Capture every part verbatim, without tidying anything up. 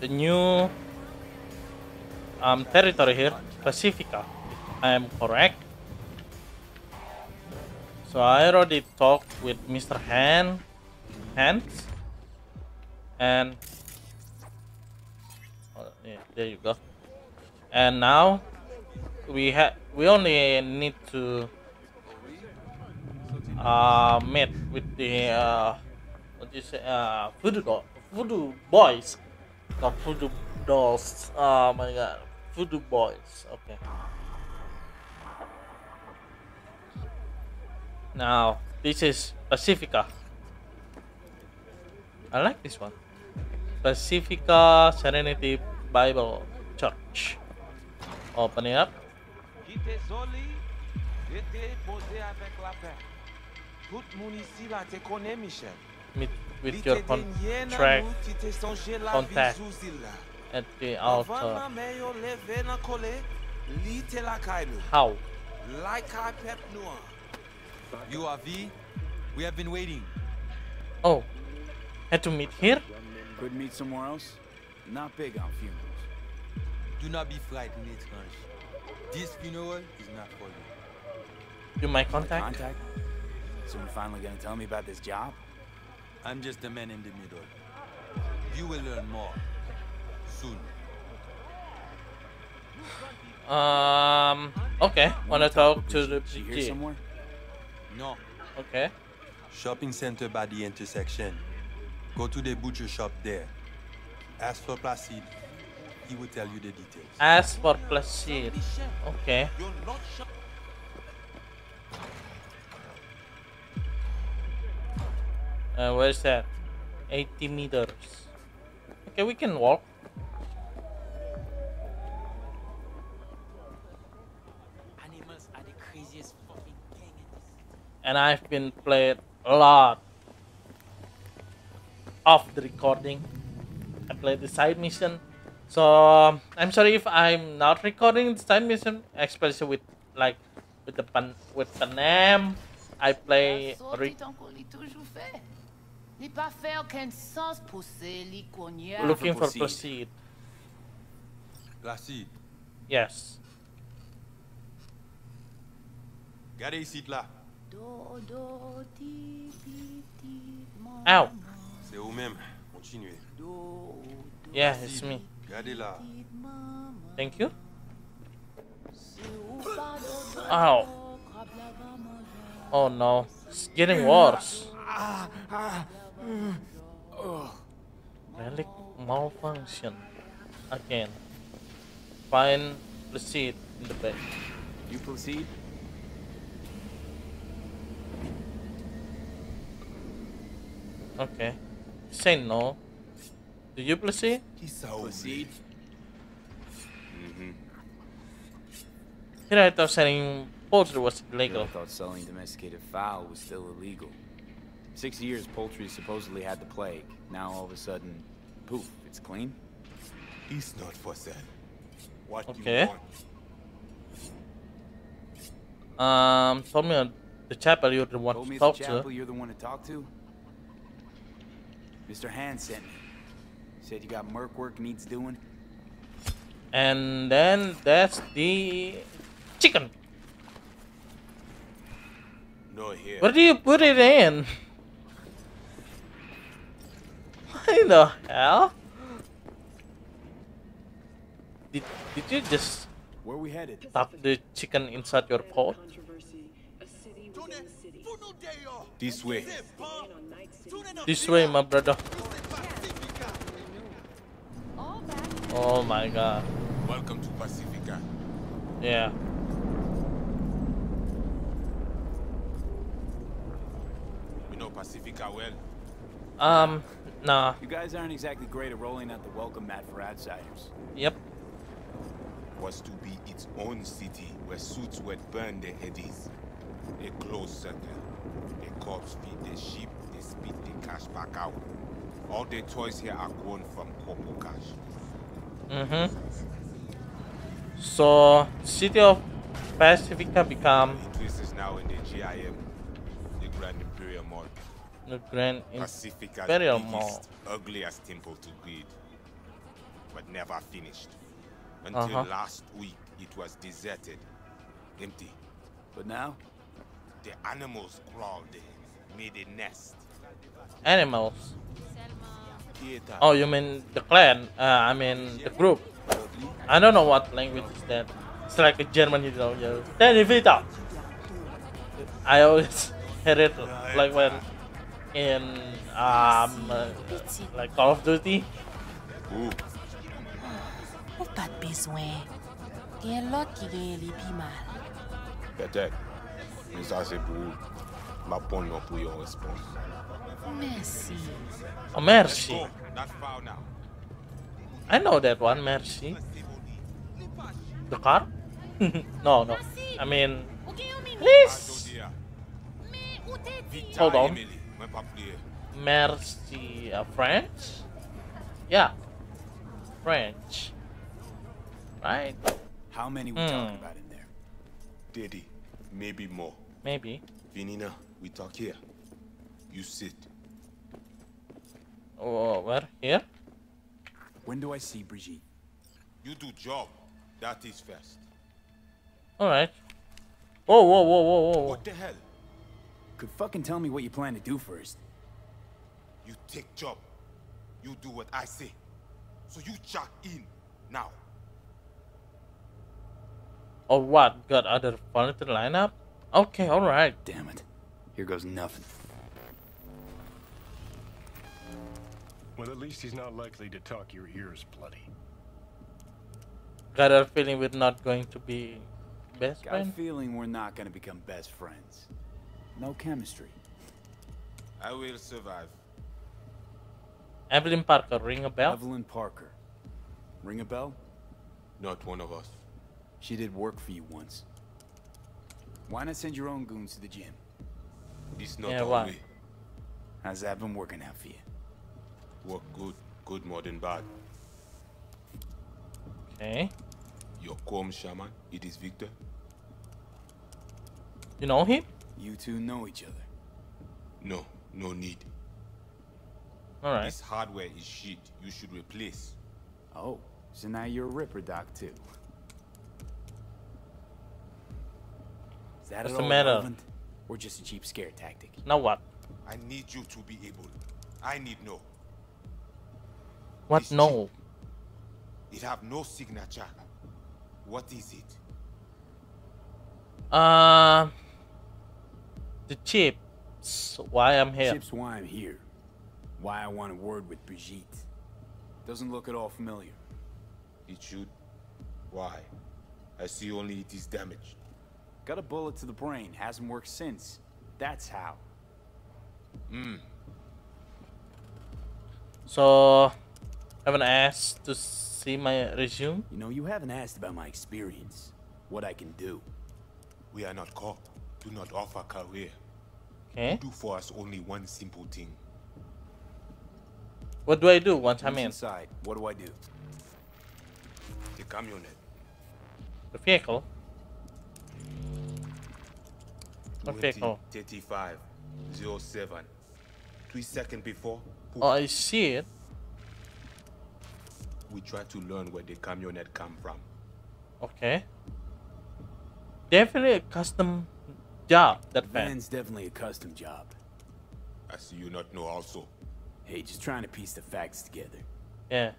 the new um, territory here, Pacifica, if I am correct. So I already talked with Mister Hand, Hans, and oh, yeah, there you go. And now we have we only need to uh, meet with the uh, what do you say, uh, Voodoo Doll, Voodoo Boys, not Voodoo Dolls. Oh my God, Voodoo Boys. Okay. Now, this is Pacifica. I like this one. Pacifica Serenity Bible Church. Open it up. Meet with your contract contact at the altar. How? U A V, we have been waiting. Oh, had to meet here? Could meet somewhere else. Not big on funerals. Do not be frightened, Hans. This funeral is not for you. You my contact? Contact? Someone finally gonna tell me about this job? I'm just the man in the middle. You will learn more soon. Um. Okay. Wanna talk to the P G somewhere? No. Okay. Shopping center by the intersection. Go to the butcher shop there. Ask for Placide. He will tell you the details. Ask for Placide. Okay. Uh, where's that? eighty meters. Okay, we can walk. And I've been played a lot off the recording. I played the side mission, so um, I'm sorry if I'm not recording the side mission, especially with like with the pan with Panam. I play. Looking for Placide. Placide. Yes. Gare ici là. Ow. Yeah, it's me. Thank you. Ow. Oh no, it's getting worse. Relic malfunction again. Find Placide in the bed. You proceed. Okay. Say no. Do you proceed? Proceed. Mm-hmm. Here I thought selling poultry was illegal. I thought selling domesticated fowl was still illegal. Six years poultry supposedly had the plague. Now all of a sudden, poof, it's clean. It's not for sale. What okay. do you want? Um, told me on the chapel you're the one told to me talk the chapel to. You're the one to talk to. Mister Hand sent me. Said you got merc work needs doing. And then that's the chicken. No here. Where do you put it in? Why the hell? Did did you just where we headed? Stuff the chicken inside your pot? This way. This way, my brother. Oh my God. Welcome to Pacifica. Yeah. We know Pacifica well. Um, nah. You guys aren't exactly great at rolling out the welcome mat for outsiders. Yep. Was to be its own city where suits would burn their headies. A closed circle. The cops feed the sheep, they spit the cash back out. All the toys here are grown from corpo cash. Mm-hmm. So, city of Pacifica become... This is now in the G I M, the Grand Imperial Mall. The Grand Imperial Mall. Pacifica's biggest, ugliest temple to greed. never finished. Until uh-huh. last week, it was deserted, empty. But now? The animals crawled in, made a nest. Animals? Oh, you mean the clan? Uh, I mean the group. I don't know what language is that. It's like a German, you know. Yeah. I always heard it like when in um uh, like Call of Duty. Ooh. Peut-être, mais ça c'est pour ma bonne pour your response. Merci. Oh, merci. I know that one, merci. The car? no, no. I mean, please. Hold on. Merci, uh, French? Yeah, French. Right. How many we mm. talking about in there? Daddy, maybe more. Maybe. Vinina, we talk here. You sit. Oh, where? Here? When do I see Brigitte? You do job. That is fast. Alright. Whoa, whoa, whoa, whoa, whoa. What the hell? Could fucking tell me what you plan to do first. You take job. You do what I say. So you jack in now. Oh, what? Got other fun to line up? Okay, alright. Damn it. Here goes nothing. Well, at least he's not likely to talk your ears bloody. Got a feeling we're not going to be best friends. Got friend? a feeling we're not going to become best friends. No chemistry. I will survive. Evelyn Parker, ring a bell? Evelyn Parker. Ring a bell? Not one of us. She did work for you once. Why not send your own goons to the gym? This not yeah, all me. How's that been working out for you? Work good, good more than bad. Okay. Your com shaman, it is Victor. You know him? You two know each other. No, no need. Alright. This hardware is shit. You should replace. Oh, so now you're a Ripper Doc too. What's the matter? Or just a cheap scare tactic. Now what? I need you to be able. I need no. What it's no? Cheap. It have no signature. What is it? Uh, the chips. Why I'm here? Chips. Why I'm here? Why I want a word with Brigitte? Doesn't look at all familiar. It should. Why? I see only it is damaged. Got a bullet to the brain, hasn't worked since. That's how. Hmm. So, haven't asked to see my resume? You know, you haven't asked about my experience, what I can do. We are not caught. Do not offer career. Okay. You do for us only one simple thing. What do I do once I'm inside? What do I do? The camionette. The vehicle. thirty-five oh seven. Three seconds before. Poof. Oh, I see it. We try to learn where the camionette come from. Okay. Definitely a custom job. That man's definitely a custom job. I see you not know also. Hey, just trying to piece the facts together. Yeah.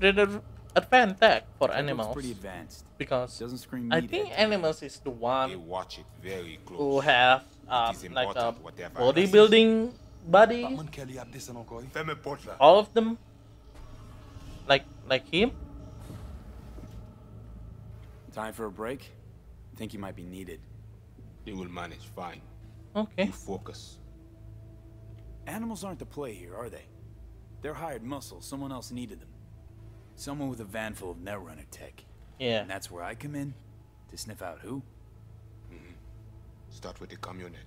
Pretty advanced tech for animals. Pretty advanced. Because doesn't scream I think animals is the one they watch it very close. Who have um, like a bodybuilding body. All of them. Like like him. Time for a break. I think you might be needed. They will manage fine. Okay. You focus. Animals aren't the play here, are they? They're hired muscle. Someone else needed them. Someone with a van full of Netrunner tech. Yeah. And that's where I come in to sniff out who. Mm-hmm. Start with the community.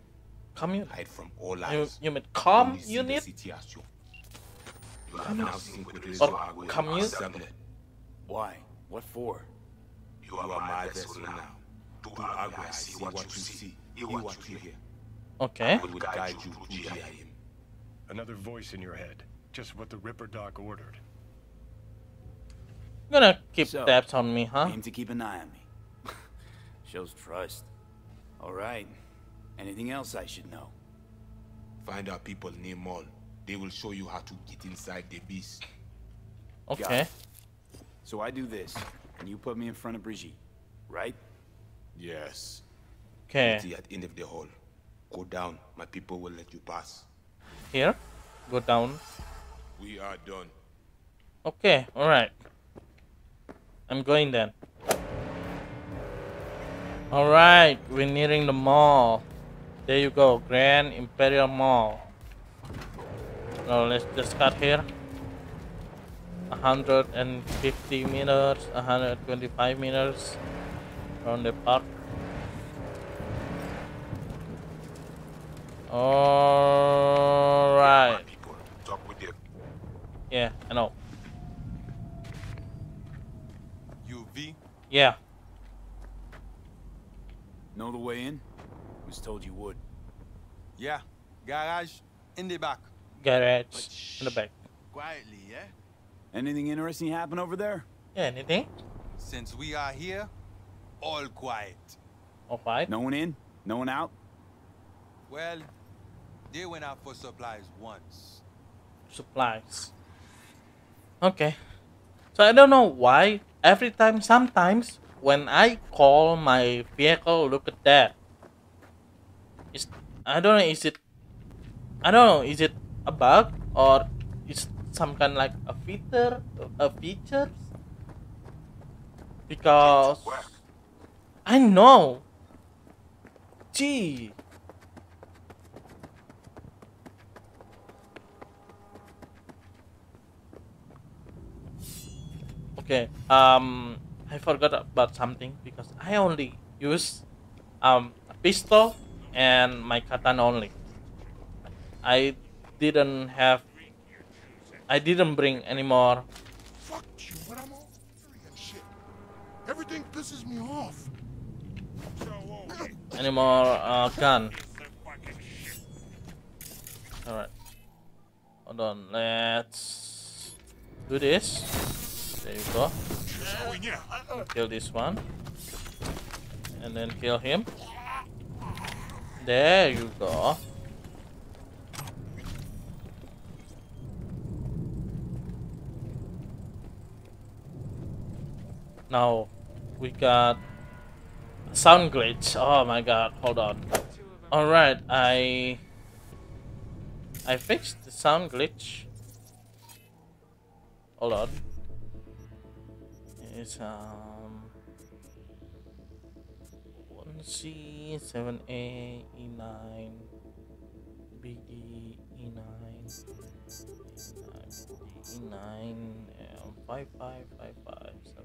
Community. Hide from all eyes. You, you mean com unit? Or commute? Why? What for? You are, you are my vessel now. Do I, I, I see what you see? Hear what you hear? Okay. I will guide you to G I M. Another voice in your head, just what the Ripper Doc ordered. gonna keep so, tabs on me, huh? Aim to keep an eye on me. Shows trust. All right. Anything else I should know? Find our people near mall. They will show you how to get inside the beast. Okay. So I do this, and you put me in front of Brigitte, right? Yes. Okay. At the end of the hall. Go down. My people will let you pass. Here? Go down. We are done. Okay. All right. I'm going then. All right. We're nearing the mall. There you go. Grand Imperial Mall. Now let's just cut here. one hundred fifty meters, one hundred twenty-five meters around the park. All right. Yeah, I know. You V? Yeah. Know the way in? Was told you would. Yeah. Garage in the back. Garage in the back. Quietly, yeah? Anything interesting happen over there? Yeah, anything? Since we are here, all quiet. All quiet? No one in? No one out? Well, they went out for supplies once. Supplies. Okay. So I don't know why every time, sometimes, when I call my vehicle, look at that. It's, I don't know, is it... I don't know, is it a bug? Or it's... some kind like a feature, a feature, because I know. Gee, okay. Um, I forgot about something because I only use um a pistol and my katana only. I didn't have. I didn't bring any more. Fuck you, but I'm all angry and shit. Everything pisses me off. Any more uh, gun. Alright. Hold on, let's do this. There you go. Kill this one. And then kill him. There you go. Now we got sound glitch. Oh my god, hold on. Alright, I I fixed the sound glitch. Hold on. It's um one C seven A E nine B D E nine E nine five five five five seven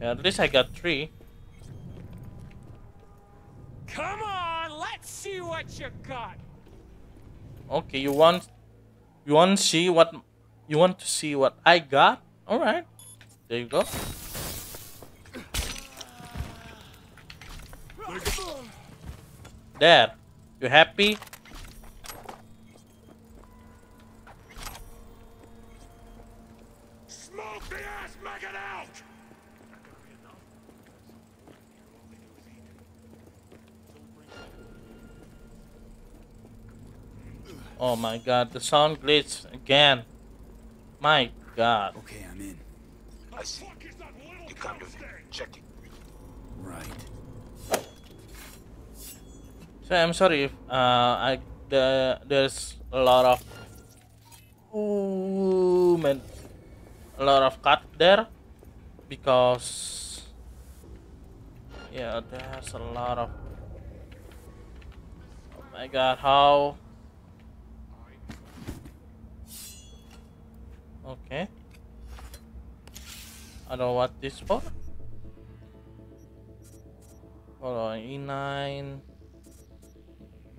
Yeah, at least I got three. Come on, let's see what you got. Okay, you want, you want to see what, you want to see what I got? All right, there you go. There, you happy? Oh my god, the sound glitch again. My god. Okay, I'm in. I see. You come to me. Check it. Right. So I'm sorry if uh, I the, there's a lot of ooh, man, a lot of cut there because yeah, there's a lot of. Oh my god, how? Okay. I don't know what this for. Hold on, E nine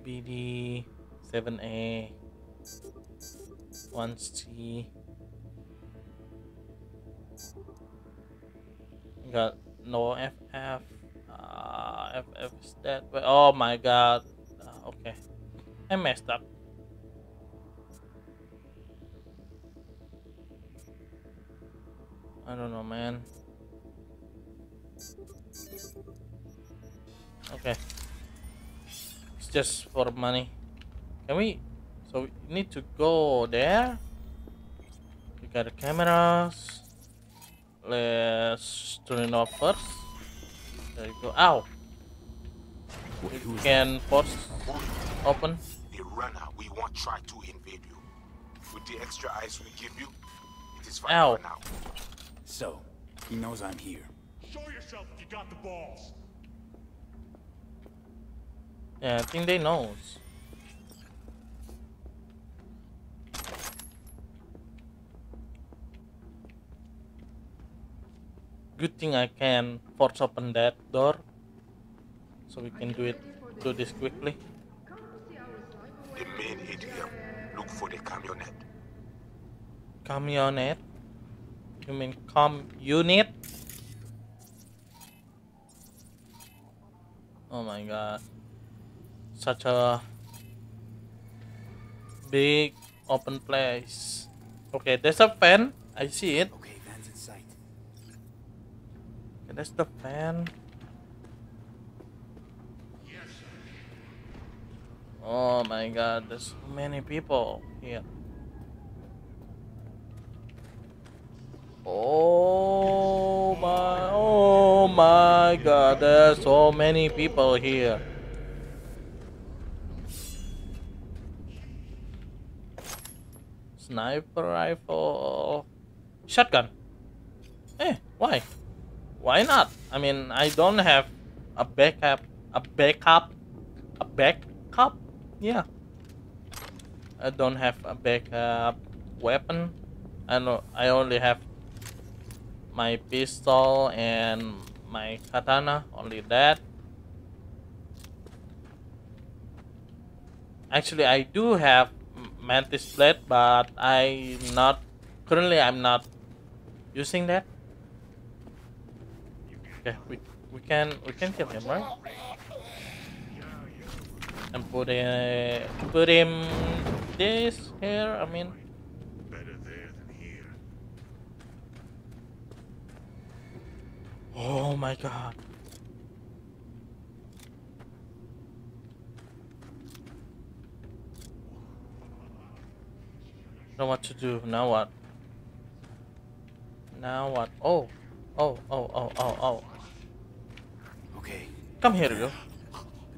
B D seven A one C. Got no F F. Uh, F F is that way. Oh my god. Uh, okay. I messed up. I don't know, man. Okay. It's just for money. Can we... So we need to go there. We got the cameras. Let's turn it off first. There you go. Ow! We can force open. They run out. We won't try to invade you. With the extra eyes we give you, it is fine for now. So, he knows I'm here. Show yourself if you got the balls. Yeah, I think they knows. Good thing I can force open that door, so we can do it. Do this quickly. The main A T M. Look for the camionet. Camionet? You mean com unit? Oh my god! Such a big open place. Okay, there's a fan. I see it. Okay, fan's in sight. Okay, that's the fan. Oh my god, there's so many people here. Oh my, oh my god, there's so many people here. Sniper rifle, shotgun. Eh, why? Why not? I mean, I don't have a backup, a backup, a backup. Yeah, I don't have a backup weapon. I know I only have my pistol and my katana, only that. Actually, I do have mantis blade, but I not currently I'm not using that. Okay, we we can we can kill him, right? And put, uh, put him this here, I mean. Better there than here. Oh my god. I don't know what to do. Now what? Now what? Oh. Oh, oh, oh, oh, oh. Okay. Come here, girl.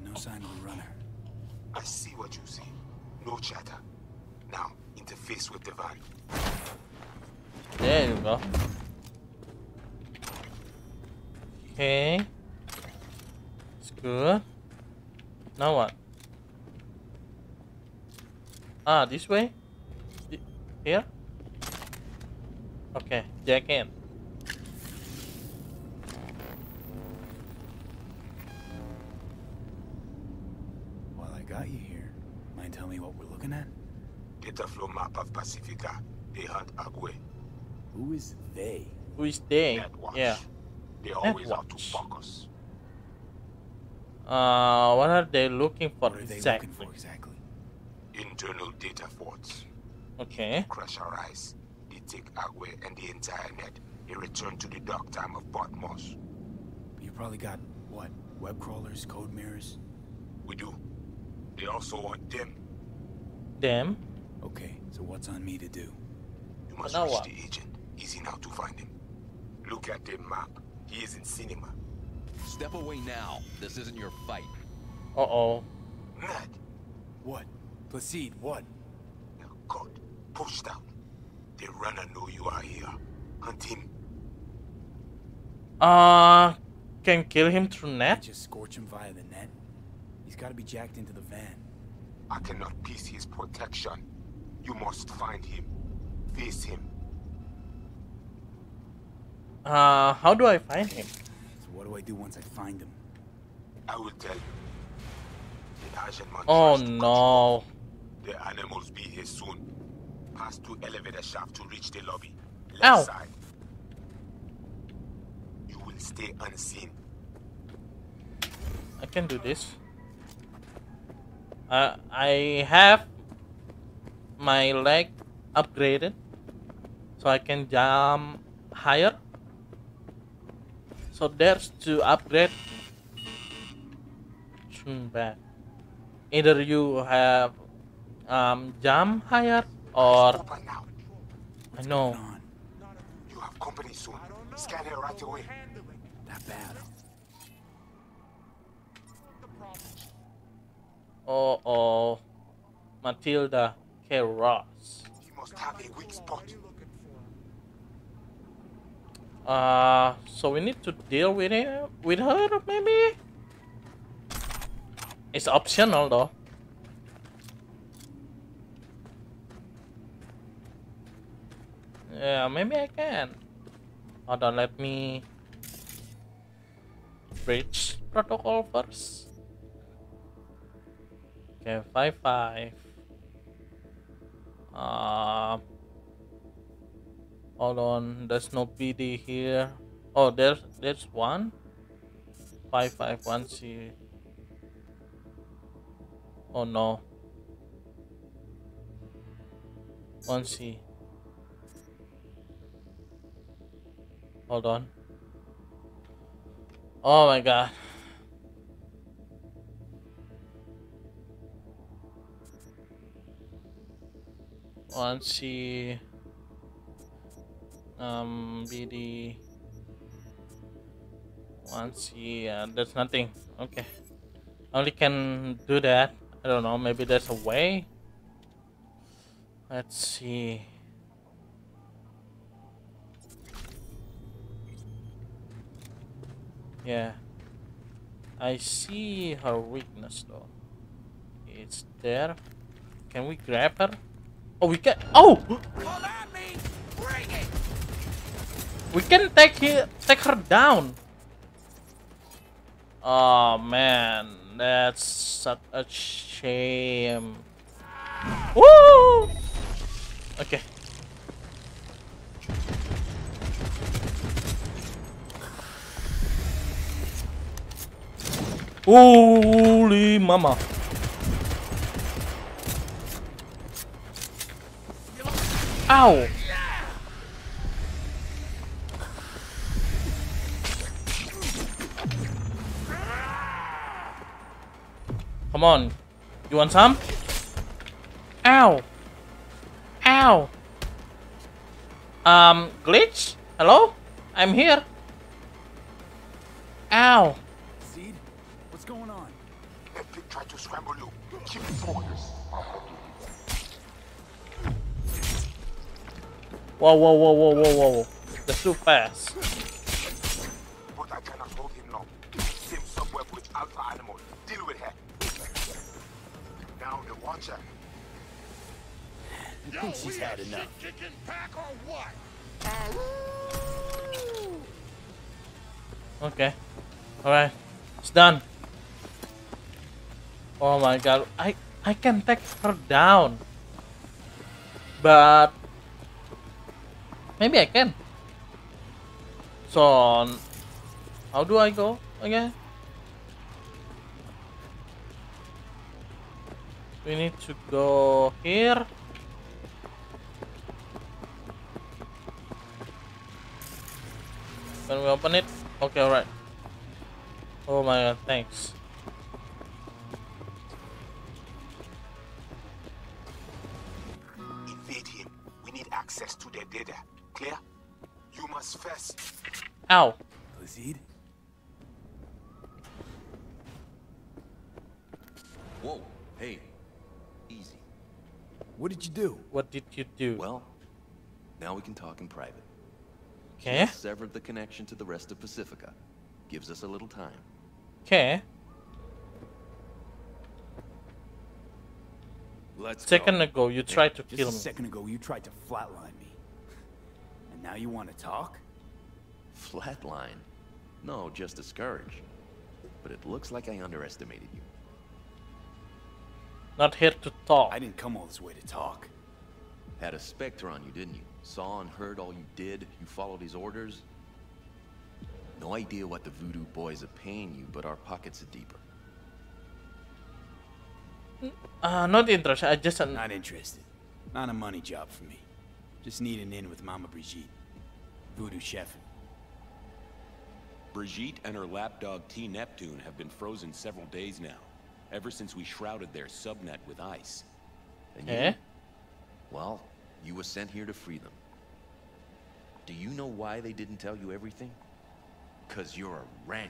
No sign of a runner. I see what you see. No chatter. Now, interface with the van. There you go. Okay. It's good. Now what? Ah, this way? Here? Okay, jack in. Got you here. Mind tell me what we're looking at? Data flow map of Pacifica. They hunt Agwe. Who is they? Who is they? Netwatch. Yeah. They always Netwatch. Out to fuck us. Uh, what are they looking for what are they exactly? Looking for exactly? Internal data forts. Okay. Crusherize. They take Agwe and the entire net. They return to the dark time of Bartmoss. You probably got what? Web crawlers, code mirrors. We do. They also want them. Them? Okay, so what's on me to do? You must now reach what? The agent. Easy now to find him. Look at the map. He is in cinema. Step away now. This isn't your fight. Uh-oh. Mad. What? Placide, what? Oh, God. Pushed out. The runner know you are here. Hunt him. Uh, can kill him through net? Just scorch him via the net. He's got to be jacked into the van. I cannot piece his protection. You must find him. Face him. Uh, how do I find him? So what do I do once I find him? I will tell you. The agent must oh no. The animals be here soon. Pass two elevator shafts to reach the lobby. Left Ow. Side. You will stay unseen. I can do this. Uh, I have my leg upgraded, so I can jump higher. So there's to upgrade. Hmm, bad. Either you have um, jump higher or right now. I know. You have company soon. Scan here right away. That bad. Oh oh, Matilda K. Ross. He must have a weak spot. Uh, so we need to deal with it, with her maybe. It's optional though. Yeah, maybe I can. Hold on, let me breach protocol first. Okay, five five. Uh, hold on, there's no P D here. Oh, there's there's one. Five five one C. Oh no. One C. Hold on. Oh my god. Let's see. Um, B D. Once he, uh, there's nothing. Okay. Only can do that. I don't know. Maybe there's a way. Let's see. Yeah. I see her weakness though. It's there. Can we grab her? Oh, we can. Oh! We can take her, take her down. Oh man, that's such a shame. Woo! Okay. Holy mama! Ow! Come on, you want some? Ow! Ow! Um, glitch? Hello? I'm here. Ow! Seed, what's going on? Let me try to scramble you. Keep it focused. Whoa, whoa, whoa, whoa, whoa, whoa. That's too fast. But I cannot hold him long. Sim somewhere with alpha animal. Deal with her. Now the watcher. You think she's had enough? Chicken pack or what? Okay. Alright. It's done. Oh my god. I, I can take her down. But... maybe I can. So, how do I go again? We need to go here. Can we open it? Okay, alright. Oh my god, thanks. Invade him. We need access to their data. Clear? You must first. Ow. Placide? Whoa. Hey. Easy. What did you do? What did you do? Well, now we can talk in private. Okay. Severed the connection to the rest of Pacifica. Gives us a little time. Okay. Let's second go. ago you tried hey, to just kill a me. Second ago you tried to flatline me. Now you want to talk? Flatline? No, just discourage. But it looks like I underestimated you. Not here to talk. I didn't come all this way to talk. Had a specter on you, didn't you? Saw and heard all you did. You followed his orders. No idea what the Voodoo Boys are paying you, but our pockets are deeper. Uh, not interested. I just... Not interested. Not a money job for me. Just need an in with Mama Brigitte. Voodoo Chef. Brigitte and her lapdog T. Neptune have been frozen several days now, ever since we shrouded their subnet with ice. And you? Eh? Well, you were sent here to free them. Do you know why they didn't tell you everything? Because you're a Ranyan.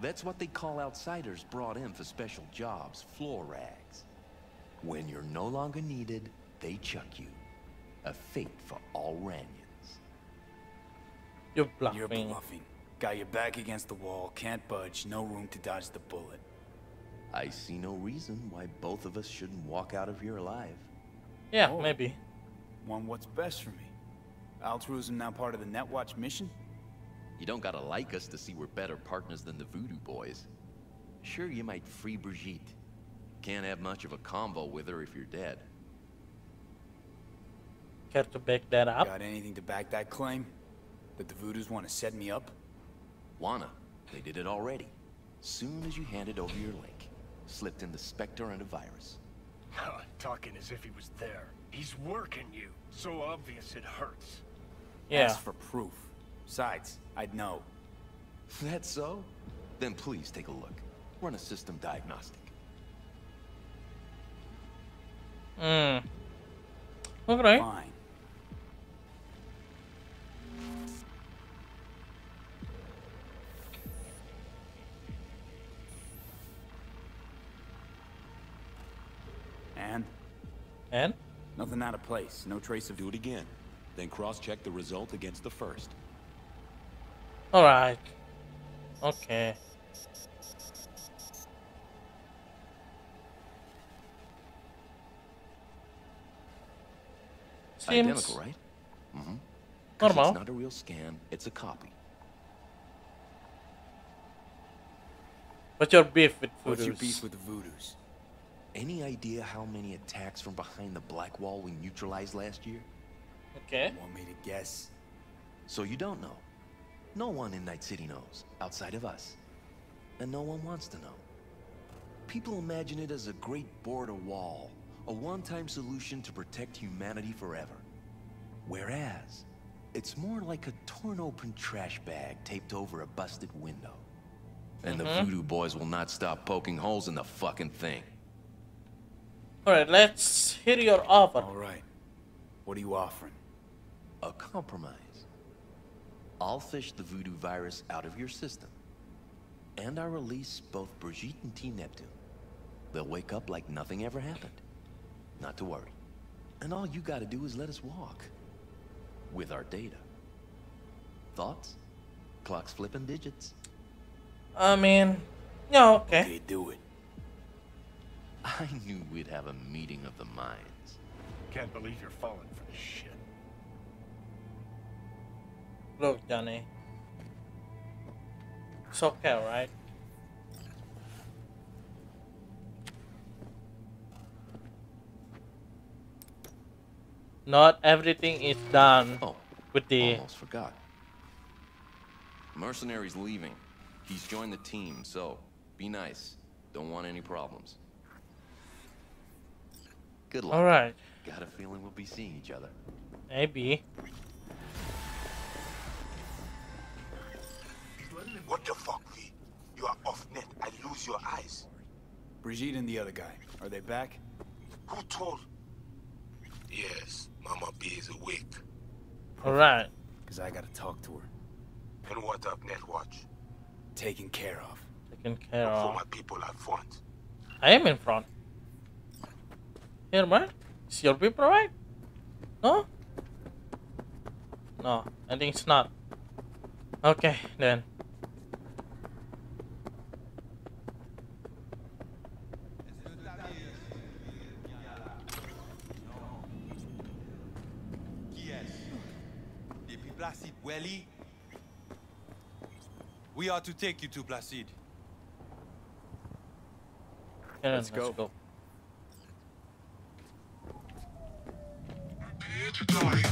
That's what they call outsiders brought in for special jobs, floor rags. When you're no longer needed, they chuck you. A fate for all Ranyans. You're bluffing. You're bluffing. Got your back against the wall, can't budge, no room to dodge the bullet. I see no reason why both of us shouldn't walk out of here alive. Yeah, oh, maybe. One what's best for me. Altruism now part of the Netwatch mission? You don't gotta like us to see we're better partners than the Voodoo Boys. Sure, you might free Brigitte. Can't have much of a convo with her if you're dead. Care to back that up? Got anything to back that claim? That the Voodoos want to set me up? Wanna. They did it already. Soon as you handed over your link, slipped in the Spectre and a virus. Talking as if he was there. He's working you. So obvious it hurts. Yeah. Ask for proof. Besides, I'd know. That's so? Then please take a look. Run a system diagnostic. Hmm. Okay. Fine. And? And? Nothing out of place. No trace of... Do it again. Then cross-check the result against the first. Alright. Okay. Seems identical, right? Mm-hmm. Normal. It's not a real scan, it's a copy. What's your beef with Voodoos? What's your beef with the Voodoos? Any idea how many attacks from behind the black wall we neutralized last year? Okay. You want me to guess? So you don't know. No one in Night City knows, outside of us. And no one wants to know. People imagine it as a great border wall, a one-time solution to protect humanity forever. Whereas, it's more like a torn-open trash bag taped over a busted window. And mm-hmm. the Voodoo Boys will not stop poking holes in the fucking thing. Alright, let's hear your offer. Alright. What are you offering? A compromise. I'll fish the Voodoo virus out of your system. And I release both Brigitte and T. Neptune. They'll wake up like nothing ever happened. Not to worry. And all you gotta do is let us walk. With our data. Thoughts? Clocks flipping digits. I mean... Yeah, okay. Okay, do it. I knew we'd have a meeting of the minds. Can't believe you're falling for this shit. Look, Johnny. It's okay, right? Not everything is done oh, with the... almost forgot. Mercenary's leaving. He's joined the team, so be nice. Don't want any problems. Good luck. All right. Got a feeling we'll be seeing each other. Maybe. What the fuck, V? You are off net. I lose your eyes. Brigitte and the other guy. Are they back? Who told? Yes, Mama B is awake. All right. Because I gotta talk to her. And what up, Netwatch? Taken care of. Taken care of. For my people up front. I am in front. Here, man. Is your people right? No? No, I think it's not. Okay, then. Placide, Welly. We are to take you to Placide. Yeah, let's, let's go. go.